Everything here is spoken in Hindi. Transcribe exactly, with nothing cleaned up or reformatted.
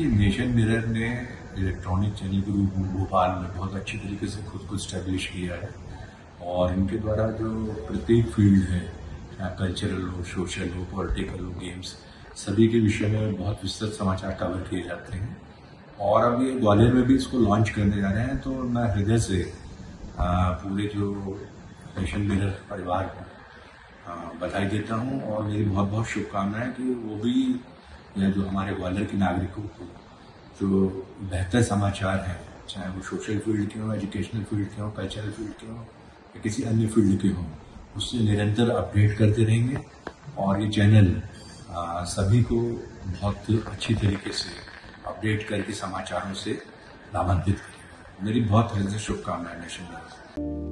कि नेशन मिरर ने इलेक्ट्रॉनिक चैनल के रूप में भोपाल में बहुत अच्छी तरीके से खुद को इस्टेब्लिश किया है और इनके द्वारा जो प्रत्येक फील्ड है, कल्चरल हो, सोशल हो, पॉलिटिकल हो, गेम्स, सभी के विषय में बहुत विस्तृत समाचार कवर किए जाते हैं। और अब ये ग्वालियर में भी इसको लॉन्च करने जा रहे हैं, तो मैं हृदय से पूरे जो नेशन मिरर परिवार को बधाई देता हूँ और मेरी बहुत बहुत शुभकामनाएं कि वो भी या जो हमारे ग्वालियर के नागरिकों को जो बेहतर समाचार हैं, चाहे वो सोशल फील्ड के हों, एजुकेशनल फील्ड के हों, कल्चरल फील्ड के हों या किसी अन्य फील्ड के हों, उससे निरंतर अपडेट करते रहेंगे। और ये चैनल सभी को बहुत अच्छी तरीके से अपडेट करके समाचारों से लाभान्वित करेगा। मेरी बहुत हृदय से शुभकामनाएं नेशन मिरर।